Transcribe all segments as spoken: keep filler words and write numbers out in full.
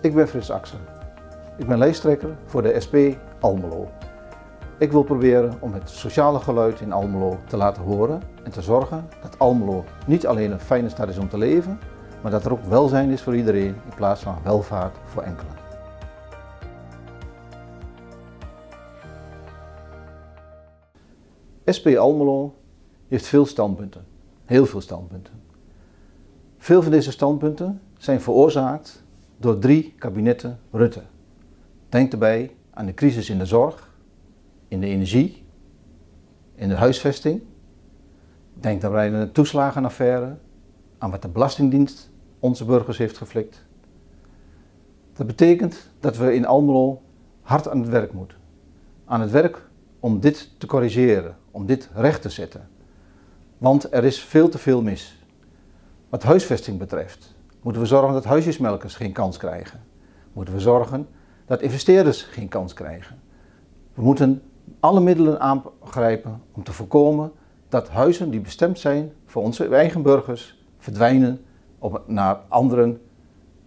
Ik ben Frits Aksel. Ik ben lijsttrekker voor de S P Almelo. Ik wil proberen om het sociale geluid in Almelo te laten horen en te zorgen dat Almelo niet alleen een fijne stad is om te leven, maar dat er ook welzijn is voor iedereen in plaats van welvaart voor enkelen. S P Almelo heeft veel standpunten, heel veel standpunten. Veel van deze standpunten zijn veroorzaakt door drie kabinetten Rutte. Denk daarbij aan de crisis in de zorg, in de energie, in de huisvesting. Denk daarbij aan de toeslagenaffaire, aan wat de Belastingdienst onze burgers heeft geflikt. Dat betekent dat we in Almelo hard aan het werk moeten. Aan het werk om dit te corrigeren, om dit recht te zetten. Want er is veel te veel mis. Wat huisvesting betreft moeten we zorgen dat huisjesmelkers geen kans krijgen. Moeten we zorgen dat investeerders geen kans krijgen. We moeten alle middelen aangrijpen om te voorkomen dat huizen die bestemd zijn voor onze eigen burgers verdwijnen op, naar anderen,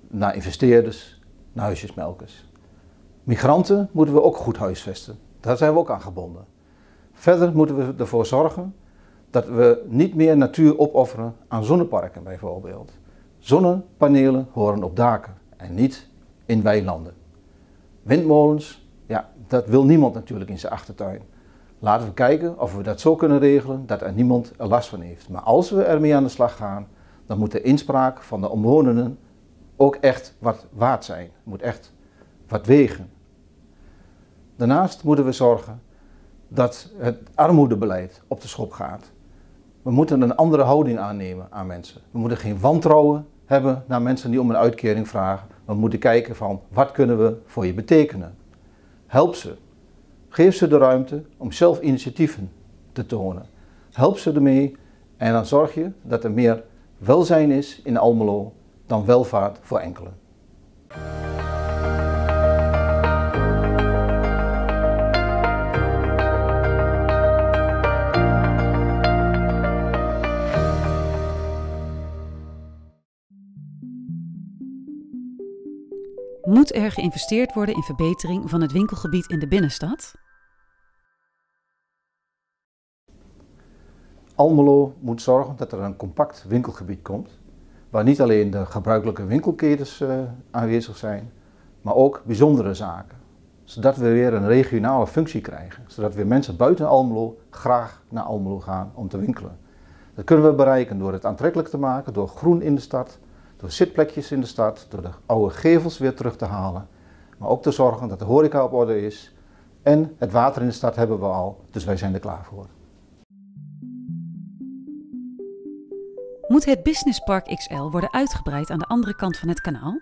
naar investeerders, naar huisjesmelkers. Migranten moeten we ook goed huisvesten. Daar zijn we ook aan gebonden. Verder moeten we ervoor zorgen dat we niet meer natuur opofferen aan zonneparken bijvoorbeeld. Zonnepanelen horen op daken en niet in weilanden. Windmolens, ja, dat wil niemand natuurlijk in zijn achtertuin. Laten we kijken of we dat zo kunnen regelen dat er niemand er last van heeft. Maar als we ermee aan de slag gaan, dan moet de inspraak van de omwonenden ook echt wat waard zijn. Het moet echt wat wegen. Daarnaast moeten we zorgen dat het armoedebeleid op de schop gaat. We moeten een andere houding aannemen aan mensen. We moeten geen wantrouwen hebben naar mensen die om een uitkering vragen. We moeten kijken van wat kunnen we voor je betekenen. Help ze. Geef ze de ruimte om zelf initiatieven te tonen. Help ze ermee en dan zorg je dat er meer welzijn is in Almelo dan welvaart voor enkelen. Moet er geïnvesteerd worden in verbetering van het winkelgebied in de binnenstad? Almelo moet zorgen dat er een compact winkelgebied komt, waar niet alleen de gebruikelijke winkelketens aanwezig zijn, maar ook bijzondere zaken. Zodat we weer een regionale functie krijgen, zodat weer mensen buiten Almelo graag naar Almelo gaan om te winkelen. Dat kunnen we bereiken door het aantrekkelijk te maken, door groen in de stad, door zitplekjes in de stad, door de oude gevels weer terug te halen, maar ook te zorgen dat de horeca op orde is. En het water in de stad hebben we al, dus wij zijn er klaar voor. Moet het Businesspark X L worden uitgebreid aan de andere kant van het kanaal?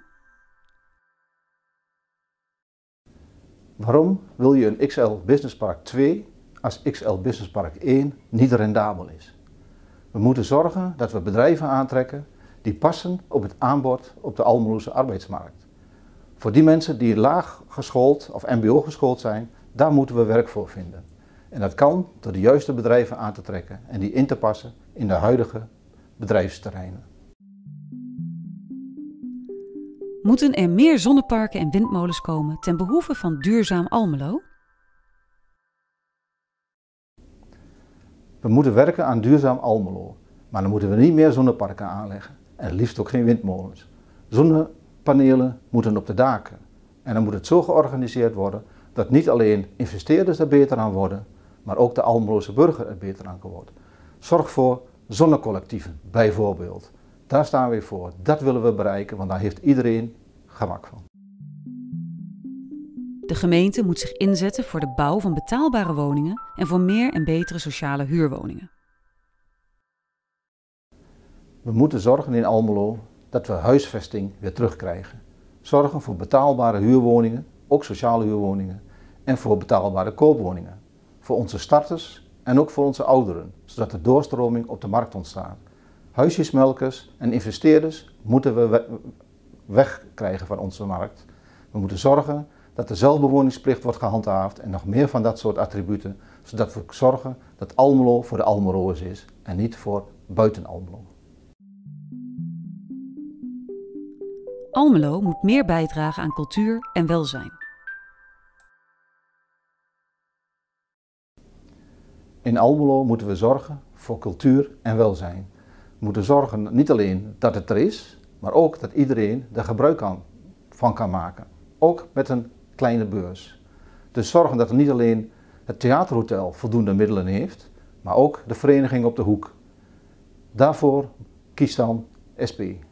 Waarom wil je een X L Businesspark twee als X L Businesspark één niet rendabel is? We moeten zorgen dat we bedrijven aantrekken die passen op het aanbod op de Almeloze arbeidsmarkt. Voor die mensen die laag geschoold of mbo geschoold zijn, daar moeten we werk voor vinden. En dat kan door de juiste bedrijven aan te trekken en die in te passen in de huidige bedrijfsterreinen. Moeten er meer zonneparken en windmolens komen ten behoeve van duurzaam Almelo? We moeten werken aan duurzaam Almelo, maar dan moeten we niet meer zonneparken aanleggen. En liefst ook geen windmolens. Zonnepanelen moeten op de daken. En dan moet het zo georganiseerd worden dat niet alleen investeerders er beter aan worden, maar ook de Almeloze burger er beter aan kan worden. Zorg voor zonnecollectieven bijvoorbeeld. Daar staan we voor. Dat willen we bereiken, want daar heeft iedereen gemak van. De gemeente moet zich inzetten voor de bouw van betaalbare woningen en voor meer en betere sociale huurwoningen. We moeten zorgen in Almelo dat we huisvesting weer terugkrijgen. Zorgen voor betaalbare huurwoningen, ook sociale huurwoningen, en voor betaalbare koopwoningen. Voor onze starters en ook voor onze ouderen, zodat er doorstroming op de markt ontstaat. Huisjesmelkers en investeerders moeten we wegkrijgen van onze markt. We moeten zorgen dat de zelfbewoningsplicht wordt gehandhaafd en nog meer van dat soort attributen, zodat we zorgen dat Almelo voor de Almeloers is en niet voor buiten Almelo. Almelo moet meer bijdragen aan cultuur en welzijn. In Almelo moeten we zorgen voor cultuur en welzijn. We moeten zorgen niet alleen dat het er is, maar ook dat iedereen er gebruik van kan maken. Ook met een kleine beurs. Dus zorgen dat er niet alleen het theaterhotel voldoende middelen heeft, maar ook de vereniging op de hoek. Daarvoor kiest dan S P.